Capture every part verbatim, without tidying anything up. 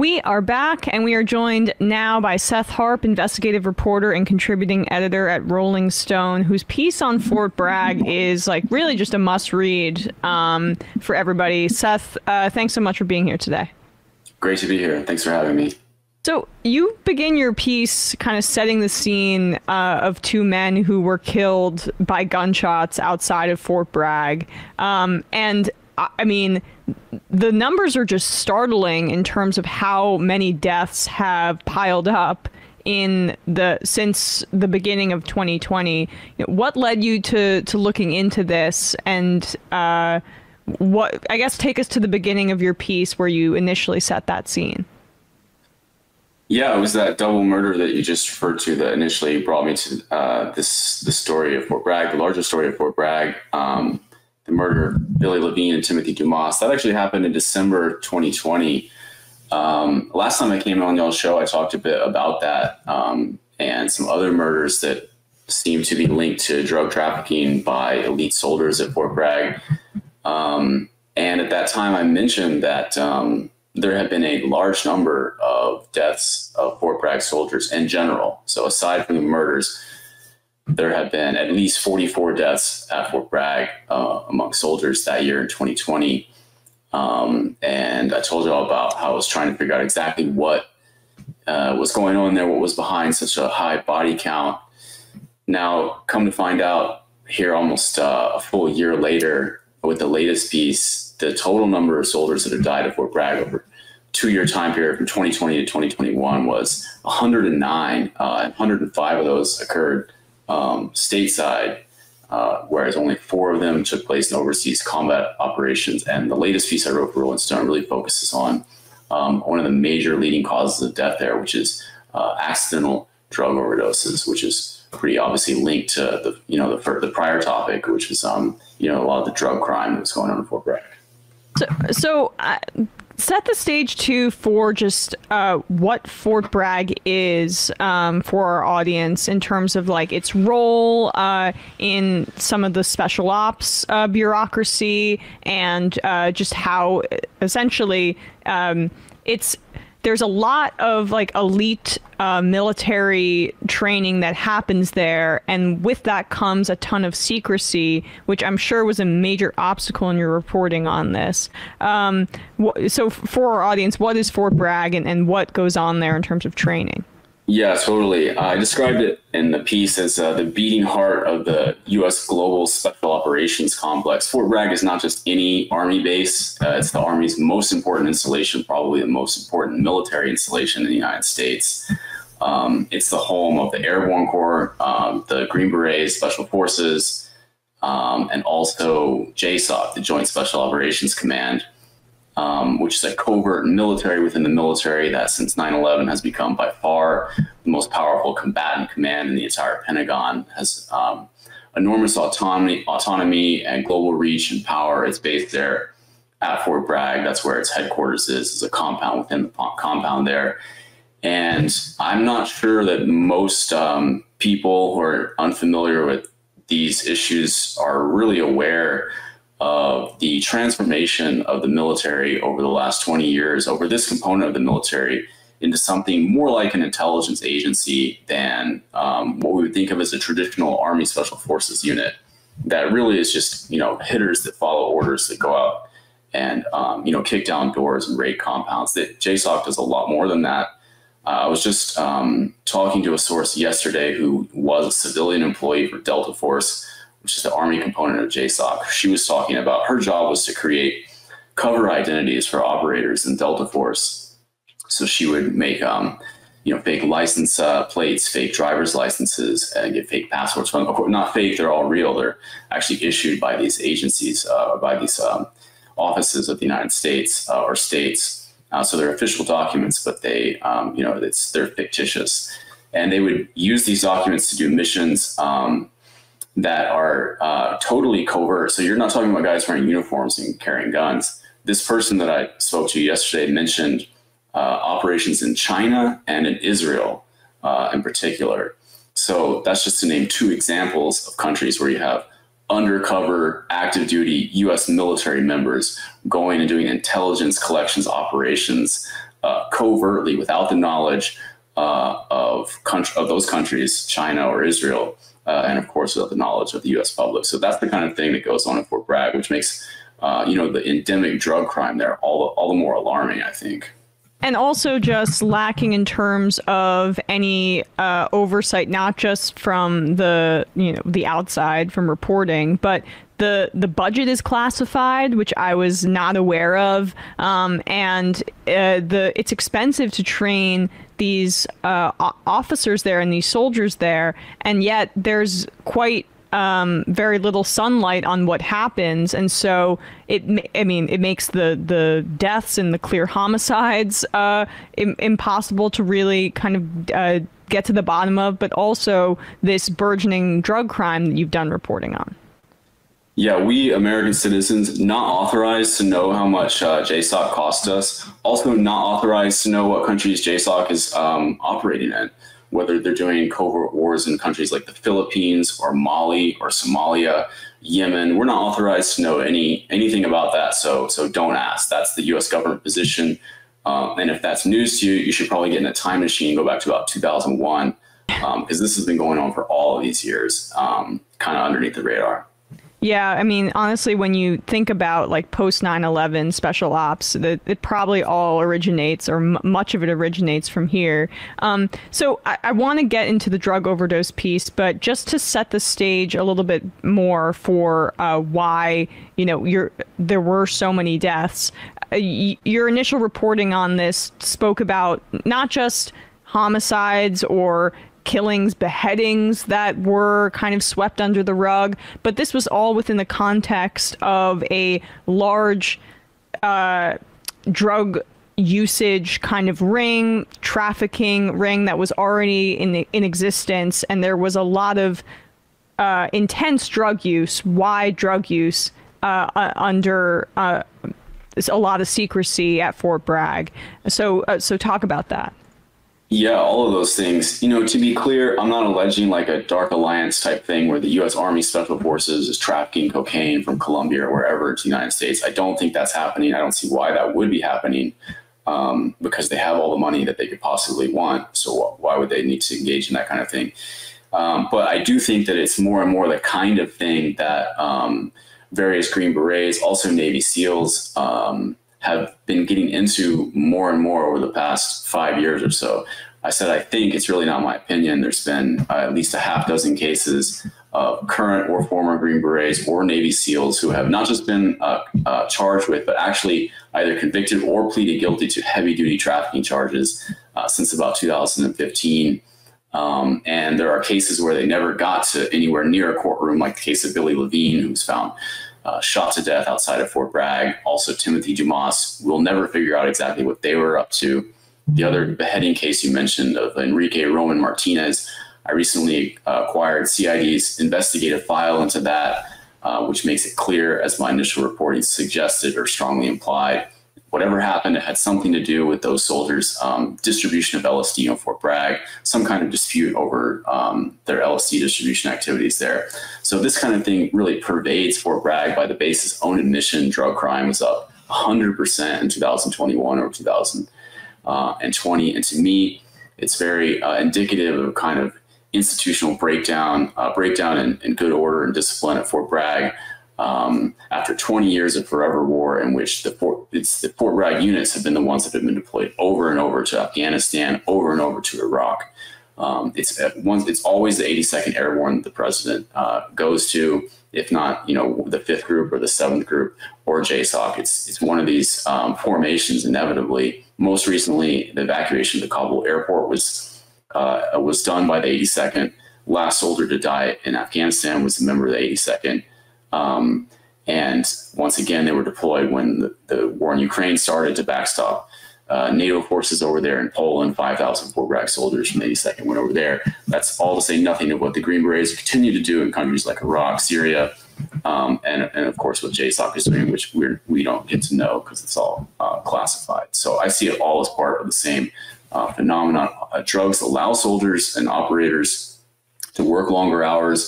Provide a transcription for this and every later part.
We are back, and we are joined now by Seth Harp, investigative reporter and contributing editor at Rolling Stone, whose piece on Fort Bragg is like really just a must-read um, for everybody. Seth, uh, thanks so much for being here today. Great to be here. Thanks for having me. So you begin your piece kind of setting the scene uh, of two men who were killed by gunshots outside of Fort Bragg. Um, and I mean, the numbers are just startling in terms of how many deaths have piled up in the since the beginning of twenty twenty. What led you to, to looking into this? And uh, what I guess take us to the beginning of your piece where you initially set that scene. Yeah, it was that double murder that you just referred to that initially brought me to uh, this the story of Fort Bragg, the larger story of Fort Bragg, um, the murder of Billy Levine and Timothy Dumas. That actually happened in December twenty twenty. Um, last time I came on y'all's show, I talked a bit about that um, and some other murders that seem to be linked to drug trafficking by elite soldiers at Fort Bragg. Um, and at that time, I mentioned that um, there had been a large number of deaths of Fort Bragg soldiers in general. So aside from the murders, there had been at least forty-four deaths at Fort Bragg uh, among soldiers that year in twenty twenty. Um, and I told you all about how I was trying to figure out exactly what uh, was going on there, what was behind such a high body count. Now, come to find out here almost uh, a full year later with the latest piece, the total number of soldiers that have died at Fort Bragg over two-year time period from twenty twenty to twenty twenty-one was one hundred nine. Uh, one hundred five of those occurred um, stateside, uh, whereas only four of them took place in overseas combat operations. And the latest piece I wrote for Rolling Stone really focuses on um, one of the major leading causes of death there, which is uh, accidental drug overdoses, which is pretty obviously linked to the you know the, the prior topic, which is um you know a lot of the drug crime that was going on in Fort Bragg. So, so uh, set the stage too for just uh, what Fort Bragg is um, for our audience in terms of like its role uh, in some of the special ops uh, bureaucracy and uh, just how essentially um, it's there's a lot of like elite uh, military training that happens there. And with that comes a ton of secrecy, which I'm sure was a major obstacle in your reporting on this. Um, so for our audience, what is Fort Bragg and, and what goes on there in terms of training? Yeah, totally. I described it in the piece as uh, the beating heart of the U S global special operations complex. Fort Bragg is not just any Army base. Uh, it's the Army's most important installation, probably the most important military installation in the United States. Um, it's the home of the Airborne Corps, um, the Green Berets, Special Forces, um, and also J SOC, the Joint Special Operations Command. Um, which is a covert military within the military that since nine eleven has become by far the most powerful combatant command in the entire Pentagon, has um, enormous autonomy, autonomy and global reach and power. It's based there at Fort Bragg. That's where its headquarters is, is a compound within the compound there. And I'm not sure that most um, people who are unfamiliar with these issues are really aware of the transformation of the military over the last twenty years, over this component of the military into something more like an intelligence agency than um, what we would think of as a traditional Army Special Forces unit that really is just, you know, hitters that follow orders that go out and, um, you know, kick down doors and raid compounds. That J SOC does a lot more than that. Uh, I was just um, talking to a source yesterday who was a civilian employee for Delta Force, which is the Army component of J SOC. She was talking about her job was to create cover identities for operators in Delta Force. So she would make, um, you know, fake license uh, plates, fake driver's licenses, and get fake passports. From, of course, not fake; they're all real. They're actually issued by these agencies, uh, by these um, offices of the United States uh, or states. Uh, so they're official documents, but they, um, you know, it's they're fictitious, and they would use these documents to do missions. Um, that are uh, totally covert. So you're not talking about guys wearing uniforms and carrying guns. This person that I spoke to yesterday mentioned uh, operations in China and in Israel uh, in particular. So that's just to name two examples of countries where you have undercover, active duty U S military members going and doing intelligence collections operations uh, covertly without the knowledge uh, of, of those countries, China or Israel, uh, and of course without the knowledge of the U S public. So that's the kind of thing that goes on in Fort Bragg, which makes uh, you know, the endemic drug crime there all the, all the more alarming, I think. And also just lacking in terms of any uh, oversight, not just from the, you know, the outside from reporting, but the the budget is classified, which I was not aware of. Um, and uh, the it's expensive to train these uh, officers there and these soldiers there. And yet there's quite Um, very little sunlight on what happens, and so it. I mean, it makes the the deaths and the clear homicides uh, im impossible to really kind of uh, get to the bottom of. But also this burgeoning drug crime that you've done reporting on. Yeah, we American citizens not authorized to know how much uh, J SOC cost us. Also, not authorized to know what countries J SOC is um, operating in. Whether they're doing covert wars in countries like the Philippines or Mali or Somalia, Yemen, we're not authorized to know any anything about that. So, so don't ask. That's the U S government position. Um, and if that's news to you, you should probably get in a time machine, go back to about two thousand one, because um, this has been going on for all of these years, um, kind of underneath the radar. Yeah, I mean, honestly, when you think about like post nine eleven special ops, that it probably all originates, or m much of it originates from here. Um, so I, I want to get into the drug overdose piece, but just to set the stage a little bit more for uh, why, you know, you're, there were so many deaths. Uh, y your initial reporting on this spoke about not just homicides or killings, beheadings that were kind of swept under the rug, but this was all within the context of a large uh, drug usage kind of ring, trafficking ring that was already in, the, in existence, and there was a lot of uh, intense drug use, wide drug use uh, uh, under uh, a lot of secrecy at Fort Bragg. So, uh, so talk about that. Yeah, all of those things. You know, to be clear, I'm not alleging like a dark alliance type thing where the U S Army Special Forces is trafficking cocaine from Colombia or wherever to the United States. I don't think that's happening. I don't see why that would be happening, um, because they have all the money that they could possibly want. So why would they need to engage in that kind of thing? Um, but I do think that it's more and more the kind of thing that um, various Green Berets, also Navy SEALs, um, have been getting into more and more over the past five years or so. I said, I think, it's really not my opinion. There's been uh, at least a half dozen cases of current or former Green Berets or Navy SEALs who have not just been uh, uh, charged with, but actually either convicted or pleaded guilty to heavy duty trafficking charges uh, since about two thousand fifteen. Um, and there are cases where they never got to anywhere near a courtroom, like the case of Billy Levine, who was found Uh, shot to death outside of Fort Bragg. Also, Timothy Dumas, we'll never figure out exactly what they were up to. The other beheading case you mentioned of Enrique Roman Martinez, I recently uh, acquired C I D's investigative file into that, uh, which makes it clear, as my initial reporting suggested or strongly implied, whatever happened, it had something to do with those soldiers' um, distribution of L S D on Fort Bragg, some kind of dispute over um, their L S D distribution activities there. So this kind of thing really pervades Fort Bragg. By the base's own admission, drug crime was up one hundred percent in two thousand twenty-one over two thousand twenty. And to me, it's very uh, indicative of kind of institutional breakdown, uh, breakdown in, in good order and discipline at Fort Bragg. Um, after twenty years of forever war, in which the Fort, it's the Fort Bragg units have been the ones that have been deployed over and over to Afghanistan, over and over to Iraq. Um, it's once it's always the eighty-second Airborne the president uh, goes to, if not, you know, the fifth group or the seventh group or J SOC. It's it's one of these um, formations inevitably. Most recently, the evacuation of the Kabul airport was uh, was done by the eighty-second. Last soldier to die in Afghanistan was a member of the eighty-second. Um, and once again, they were deployed when the, the war in Ukraine started to backstop uh, NATO forces over there in Poland. five thousand Fort Bragg soldiers from the eighty-second went over there. That's all to say nothing of what the Green Berets continue to do in countries like Iraq, Syria, um, and, and of course what J SOC is doing, which we're, we don't get to know because it's all uh, classified. So I see it all as part of the same uh, phenomenon. Uh, drugs allow soldiers and operators to work longer hours,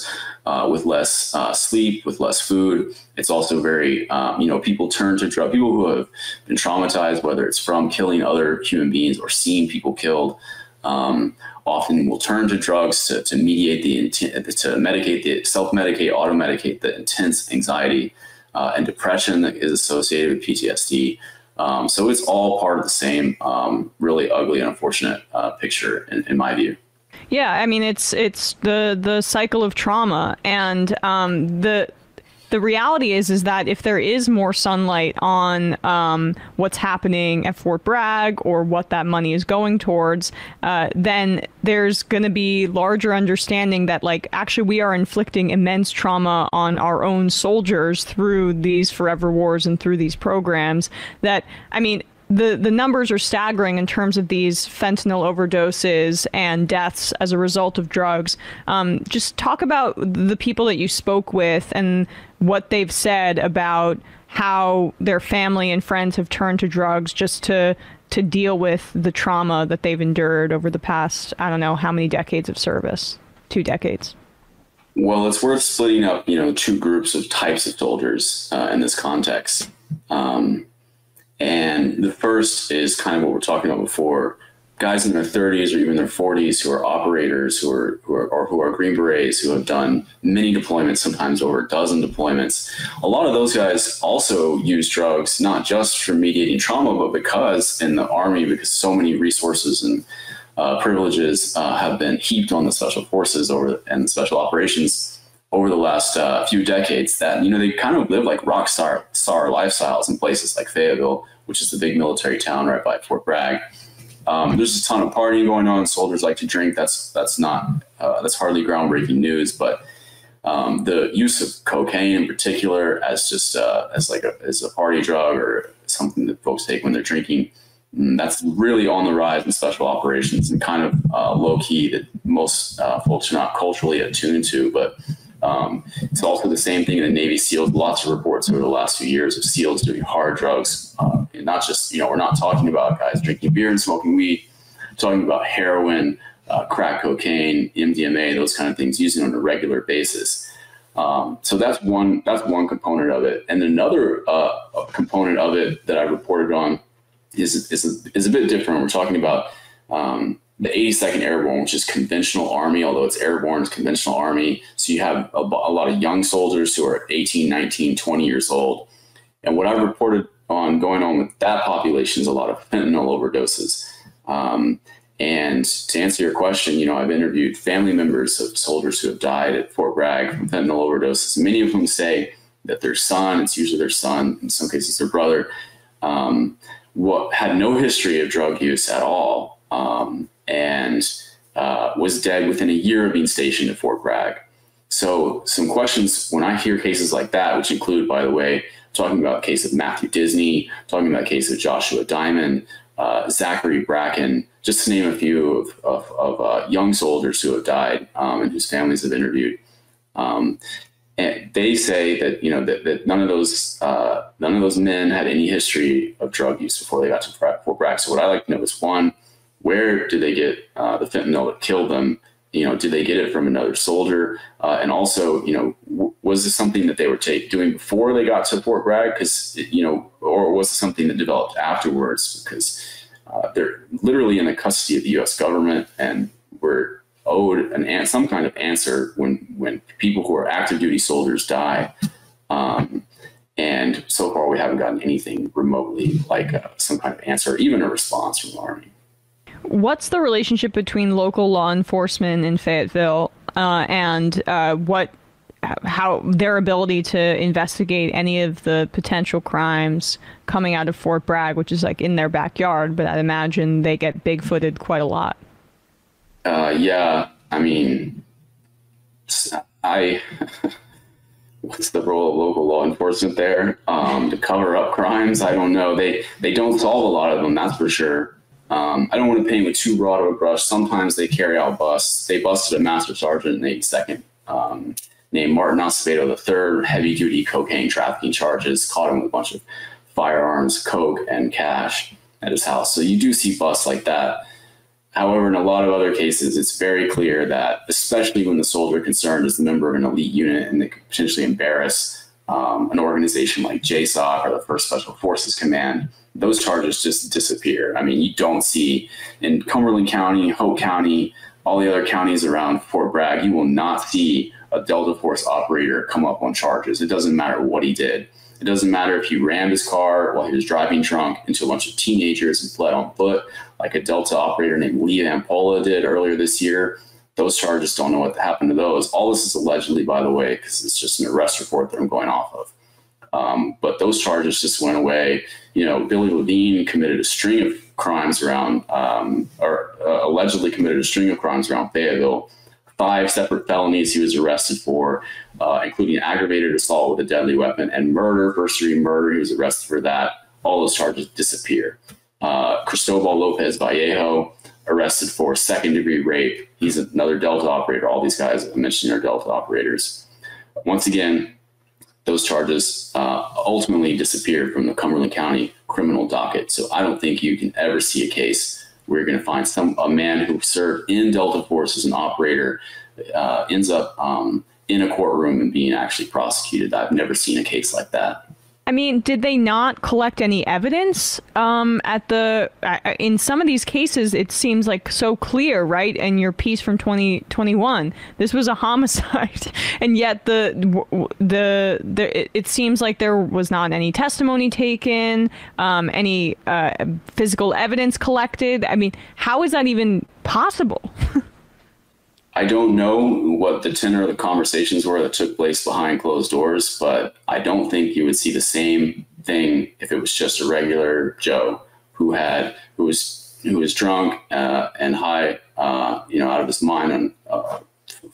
uh, with less uh, sleep, with less food. It's also very, um, you know, people turn to drugs. People who have been traumatized, whether it's from killing other human beings or seeing people killed, um, often will turn to drugs to, to mediate the intent, to medicate the self-medicate, auto-medicate the intense anxiety uh, and depression that is associated with P T S D. Um, so it's all part of the same um, really ugly and unfortunate uh, picture, in, in my view. Yeah, I mean, it's it's the the cycle of trauma, and um, the. The reality is, is that if there is more sunlight on um, what's happening at Fort Bragg or what that money is going towards, uh, then there's going to be larger understanding that, like, actually we are inflicting immense trauma on our own soldiers through these forever wars and through these programs that, I mean, The, the numbers are staggering in terms of these fentanyl overdoses and deaths as a result of drugs. Um, just talk about the people that you spoke with and what they've said about how their family and friends have turned to drugs just to, to deal with the trauma that they've endured over the past, I don't know, how many decades of service? Two decades. Well, it's worth splitting up, you know, two groups of types of soldiers uh, in this context. Um, And the first is kind of what we were talking about before, guys in their thirties or even their forties who are operators, who are, who are, or who are Green Berets, who have done many deployments, sometimes over a dozen deployments. A lot of those guys also use drugs, not just for mediating trauma, but because in the Army, because so many resources and uh, privileges uh, have been heaped on the Special Forces over and Special Operations over the last uh, few decades, that, you know, they kind of live like rock star, star lifestyles in places like Fayetteville, which is the big military town right by Fort Bragg. Um, there's a ton of partying going on. Soldiers like to drink. That's that's not uh, that's hardly groundbreaking news. But um, the use of cocaine in particular, as just uh, as like a, as a party drug or something that folks take when they're drinking, that's really on the rise in Special Operations and kind of uh, low key that most uh, folks are not culturally attuned to, but. Um, it's also the same thing in the Navy SEALs. Lots of reports over the last few years of SEALs doing hard drugs. Uh, and not just, you know, we're not talking about guys drinking beer and smoking weed. We're talking about heroin, uh, crack cocaine, M D M A, those kind of things, using on a regular basis. Um, so that's one, that's one component of it. And another uh, component of it that I reported on is, is, is a bit different. We're talking about um, the eighty-second Airborne, which is conventional Army, although it's Airborne, it's conventional Army. So you have a, a lot of young soldiers who are eighteen, nineteen, twenty years old. And what I've reported on going on with that population is a lot of fentanyl overdoses. Um, and to answer your question, you know, I've interviewed family members of soldiers who have died at Fort Bragg from fentanyl overdoses. Many of them say that their son, it's usually their son, in some cases their brother, um, what had no history of drug use at all. Um, and uh, was dead within a year of being stationed at Fort Bragg. So some questions when I hear cases like that, which include, by the way, talking about the case of Matthew Disney, talking about the case of Joshua Diamond, uh, Zachary Bracken, just to name a few of, of, of uh, young soldiers who have died um, and whose families have interviewed. Um, and they say that, you know, that, that none of those uh, none of those men had any history of drug use before they got to Fort Bragg. So what I like to know is, one, where do they get uh, the fentanyl that killed them? You know, did they get it from another soldier? Uh, and also, you know, w was this something that they were take doing before they got to Fort Bragg? Because, you know, or was it something that developed afterwards? Because uh, they're literally in the custody of the U S government, and were owed an, an some kind of answer when when people who are active duty soldiers die. Um, and so far, we haven't gotten anything remotely like uh, some kind of answer, even a response from the Army. What's the relationship between local law enforcement in Fayetteville uh, and uh, what, how their ability to investigate any of the potential crimes coming out of Fort Bragg, which is like in their backyard, but I'd imagine they get big-footed quite a lot. Uh, yeah, I mean, I, what's the role of local law enforcement there um, to cover up crimes? I don't know. They they don't solve a lot of them, that's for sure. Um, I don't want to paint with too broad of a brush. Sometimes they carry out busts. They busted a master sergeant in the eighty-second um, named Martin Acevedo the third, heavy-duty cocaine trafficking charges, caught him with a bunch of firearms, coke, and cash at his house. So you do see busts like that. However, in a lot of other cases, it's very clear that, especially when the soldier concerned is the member of an elite unit and they could potentially embarrass um, an organization like J SOC or the First Special Forces Command, those charges just disappear. I mean, you don't see in Cumberland County, Hope County, all the other counties around Fort Bragg, you will not see a Delta Force operator come up on charges. It doesn't matter what he did. It doesn't matter if he rammed his car while he was driving drunk into a bunch of teenagers and fled on foot, like a Delta operator named Lee Ampola did earlier this year. Those charges, don't know what happened to those. All this is allegedly, by the way, because it's just an arrest report that I'm going off of. Um, but those charges just went away. You know, Billy Levine committed a string of crimes around, um, or uh, allegedly committed a string of crimes around Fayetteville. Five separate felonies he was arrested for, uh, including aggravated assault with a deadly weapon and murder, first degree murder. He was arrested for that. All those charges disappear. Uh, Cristobal Lopez Vallejo, arrested for second degree rape. He's another Delta operator. All these guys I mentioned are Delta operators. Once again, those charges uh, ultimately disappeared from the Cumberland County criminal docket. So I don't think you can ever see a case where you're going to find some a man who served in Delta Force as an operator uh, ends up um, in a courtroom and being actually prosecuted. I've never seen a case like that. I mean, did they not collect any evidence um, at the uh, in some of these cases? It seems like so clear, right? And your piece from twenty twenty-one, this was a homicide, and yet the the, the it seems like there was not any testimony taken, um, any uh, physical evidence collected. I mean, how is that even possible? I don't know what the tenor of the conversations were that took place behind closed doors, but I don't think you would see the same thing if it was just a regular Joe who had who was who was drunk uh, and high, uh, you know, out of his mind on uh,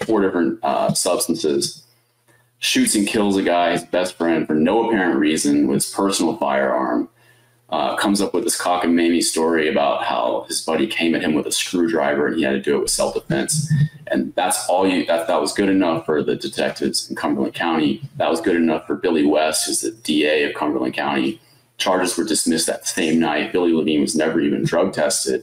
four different uh, substances, shoots and kills a guy, his best friend, for no apparent reason with his personal firearm. Uh, comes up with this cockamamie story about how his buddy came at him with a screwdriver and he had to do it with self-defense. And that's all you, that, that was good enough for the detectives in Cumberland County. That was good enough for Billy West, who's the D A of Cumberland County. Charges were dismissed that same night. Billy Levine was never even drug tested.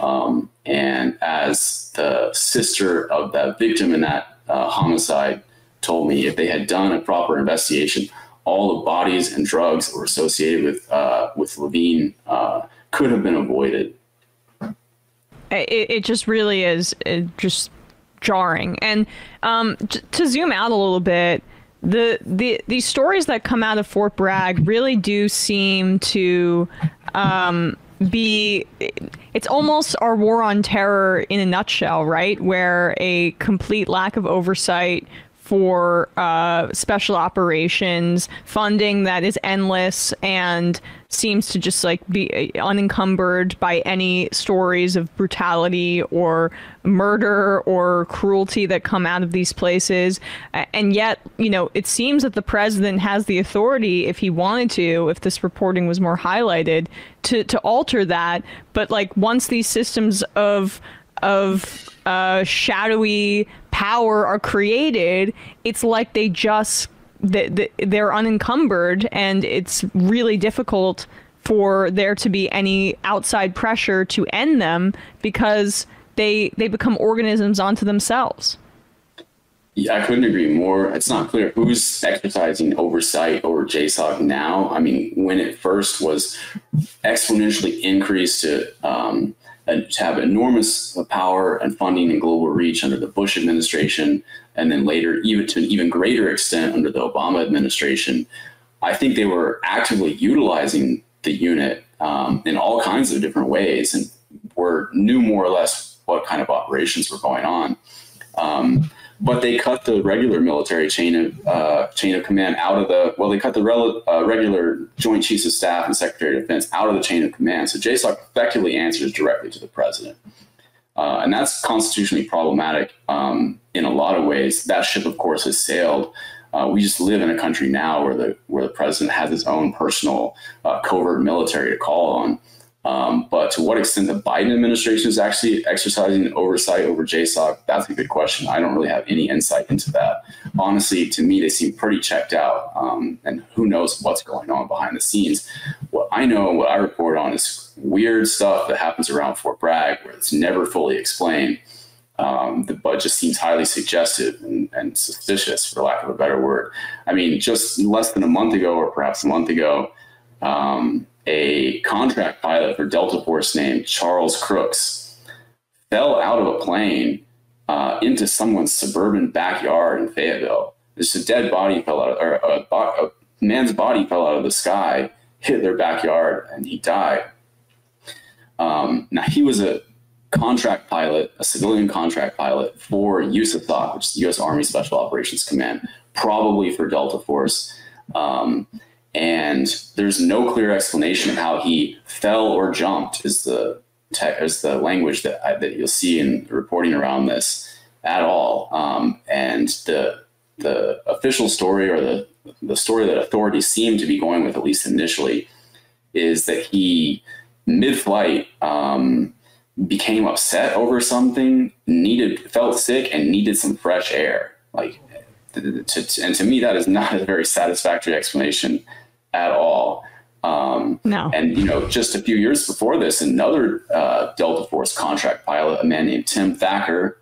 Um, and as the sister of that victim in that uh, homicide told me, if they had done a proper investigation, all the bodies and drugs that were associated with uh, with Levine uh, could have been avoided. It, it just really is it just jarring. And um, to zoom out a little bit, the the these stories that come out of Fort Bragg really do seem to um, be. It's almost our war on terror in a nutshell, right? Where a complete lack of oversight for uh, special operations, funding that is endless and seems to just like be unencumbered by any stories of brutality or murder or cruelty that come out of these places. And yet, you know, it seems that the president has the authority, if he wanted to, if this reporting was more highlighted, to, to alter that. But like once these systems of of uh, shadowy power are created, it's like they just they're unencumbered, and it's really difficult for there to be any outside pressure to end them because they they become organisms onto themselves. Yeah, I couldn't agree more. It's not clear who's exercising oversight over J SOC now. I mean, when it first was exponentially increased to um, to have enormous power and funding and global reach under the Bush administration, and then later even to an even greater extent under the Obama administration, I think they were actively utilizing the unit um, in all kinds of different ways and were knew more or less what kind of operations were going on. Um, but they cut the regular military chain of uh, chain of command out of the, well, they cut the rel uh, regular Joint Chiefs of Staff and Secretary of Defense out of the chain of command. So J SOC effectively answers directly to the president. Uh, and that's constitutionally problematic um, in a lot of ways. That ship, of course, has sailed. Uh, we just live in a country now where the, where the president has his own personal uh, covert military to call on. Um, but to what extent the Biden administration is actually exercising oversight over J SOC, that's a good question. I don't really have any insight into that. Honestly, to me, they seem pretty checked out, um, and who knows what's going on behind the scenes. What, I know and what I report on is weird stuff that happens around Fort Bragg where it's never fully explained. Um, the budget seems highly suggestive and, and suspicious, for lack of a better word. I mean, just less than a month ago, or perhaps a month ago, um, a contract pilot for Delta Force named Charles Crooks fell out of a plane uh, into someone's suburban backyard in Fayetteville. Just a dead body fell out, or a, a man's body fell out of the sky, hit their backyard, and he died. Um, now, he was a contract pilot, a civilian contract pilot for U S A S O C, which is the U S Army Special Operations Command, probably for Delta Force. Um, and there's no clear explanation of how he fell or jumped is the is the language that I, that you'll see in the reporting around this at all. Um, and the the official story, or the the story that authorities seem to be going with, at least initially, is that he mid-flight um, became upset over something, needed, felt sick, and needed some fresh air. Like, to, to, and to me, that is not a very satisfactory explanation at all. Um, no. And, you know, just a few years before this, another uh, Delta Force contract pilot, a man named Tim Thacker,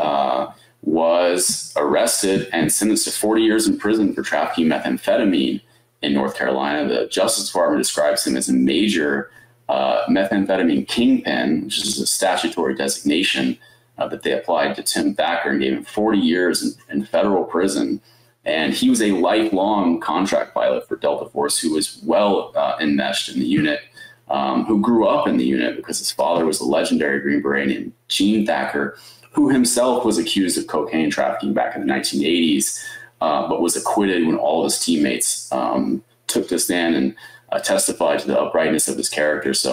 uh, was arrested and sentenced to forty years in prison for trafficking methamphetamine in North Carolina. The Justice Department describes him as a major Uh, methamphetamine kingpin, which is a statutory designation uh, that they applied to Tim Thacker and gave him forty years in, in federal prison. And he was a lifelong contract pilot for Delta Force who was well uh, enmeshed in the unit, um, who grew up in the unit because his father was a legendary Green Beret named Gene Thacker, who himself was accused of cocaine trafficking back in the nineteen eighties, uh, but was acquitted when all of his teammates um, took the stand and Uh, testify to the uprightness of his character. So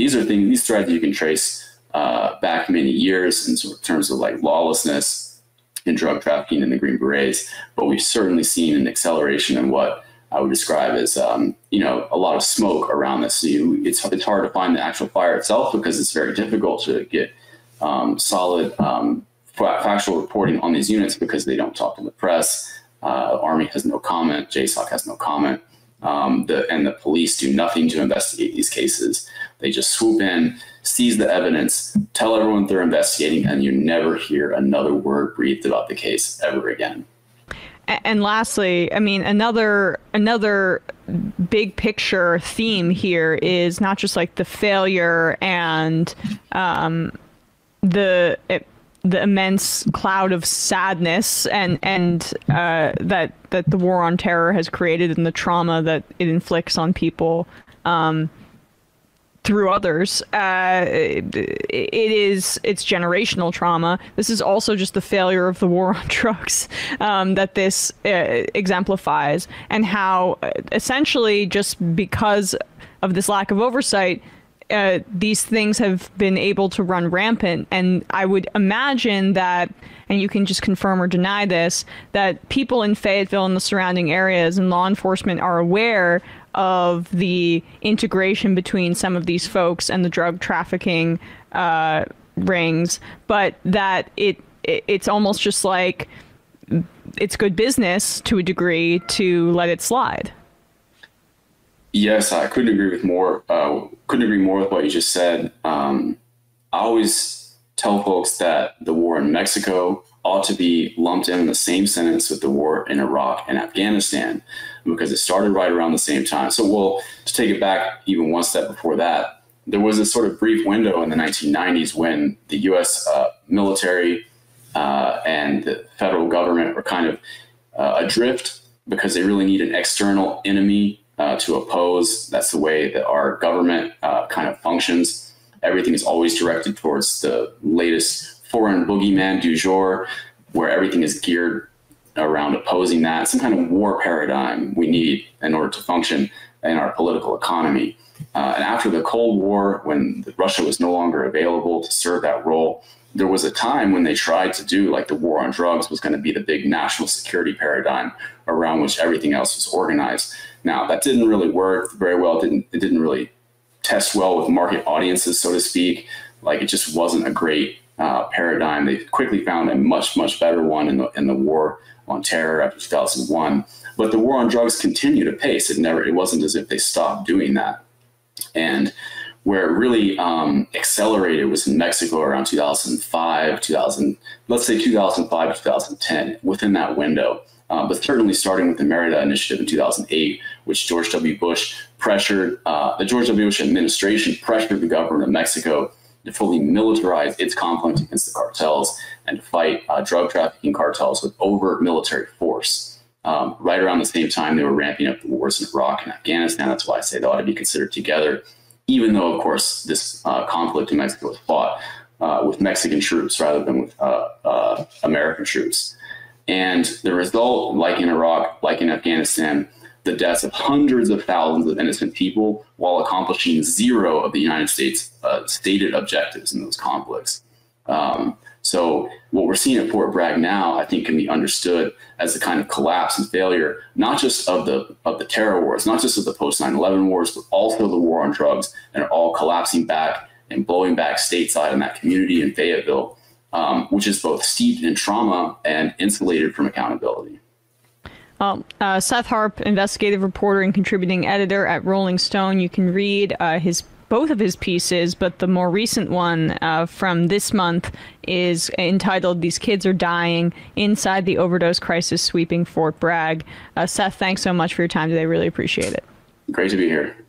these are things, these threads you can trace uh, back many years in sort of terms of like lawlessness and drug trafficking in the Green Berets. But we've certainly seen an acceleration in what I would describe as, um, you know, a lot of smoke around this. So you, it's, it's hard to find the actual fire itself because it's very difficult to get um, solid um, factual reporting on these units because they don't talk to the press. Uh, Army has no comment. J SOC has no comment. Um, the, and the police do nothing to investigate these cases. They just swoop in, seize the evidence, tell everyone they're investigating, and you never hear another word breathed about the case ever again. And lastly, I mean, another another big picture theme here is not just like the failure and um, the it, the immense cloud of sadness and and uh, that that the war on terror has created and the trauma that it inflicts on people um, through others. Uh, it, it is it's generational trauma. This is also just the failure of the war on drugs um, that this uh, exemplifies, and how essentially just because of this lack of oversight, Uh, these things have been able to run rampant. And I would imagine that, and you can just confirm or deny this, that people in Fayetteville and the surrounding areas and law enforcement are aware of the integration between some of these folks and the drug trafficking uh, rings, but that it, it it's almost just like it's good business to a degree to let it slide. Yes, I couldn't agree with more. Uh, couldn't agree more with what you just said. Um, I always tell folks that the war in Mexico ought to be lumped in, in the same sentence with the war in Iraq and Afghanistan, because it started right around the same time. So, well, to take it back even one step before that, there was a sort of brief window in the nineteen nineties when the U S uh, military uh, and the federal government were kind of uh, adrift because they really need an external enemy Uh, to oppose. That's the way that our government uh, kind of functions. Everything is always directed towards the latest foreign boogeyman du jour, where everything is geared around opposing that. Some kind of war paradigm we need in order to function in our political economy. Uh, and after the Cold War, when Russia was no longer available to serve that role, there was a time when they tried to do, like the war on drugs was going to be the big national security paradigm around which everything else was organized. Now, that didn't really work very well. It didn't, it didn't really test well with market audiences, so to speak. Like, it just wasn't a great uh, paradigm. They quickly found a much, much better one in the, in the war on terror after two thousand one. But the war on drugs continued apace. It never, it wasn't as if they stopped doing that. And where it really um, accelerated was in Mexico around two thousand five, two thousand, let's say two thousand five to two thousand ten, within that window. Uh, but certainly starting with the Merida Initiative in two thousand eight, which George W. Bush pressured, uh, the George W. Bush administration pressured the government of Mexico to fully militarize its conflict against the cartels and to fight uh, drug trafficking cartels with overt military force. Um, right around the same time, they were ramping up the wars in Iraq and Afghanistan. That's why I say they ought to be considered together, even though, of course, this uh, conflict in Mexico was fought uh, with Mexican troops rather than with uh, uh, American troops. And the result, like in Iraq, like in Afghanistan, the deaths of hundreds of thousands of innocent people while accomplishing zero of the United States uh, stated objectives in those conflicts. Um, so what we're seeing at Fort Bragg now, I think, can be understood as the kind of collapse and failure, not just of the of the terror wars, not just of the post nine eleven wars, but also the war on drugs, and are all collapsing back and blowing back stateside in that community in Fayetteville. Um, which is both steeped in trauma and insulated from accountability. Well, uh, Seth Harp, investigative reporter and contributing editor at Rolling Stone. You can read uh, his both of his pieces, but the more recent one uh, from this month is entitled "These Kids Are Dying: Inside the Overdose Crisis Sweeping Fort Bragg." Uh, Seth, thanks so much for your time today. Really appreciate it. Great to be here.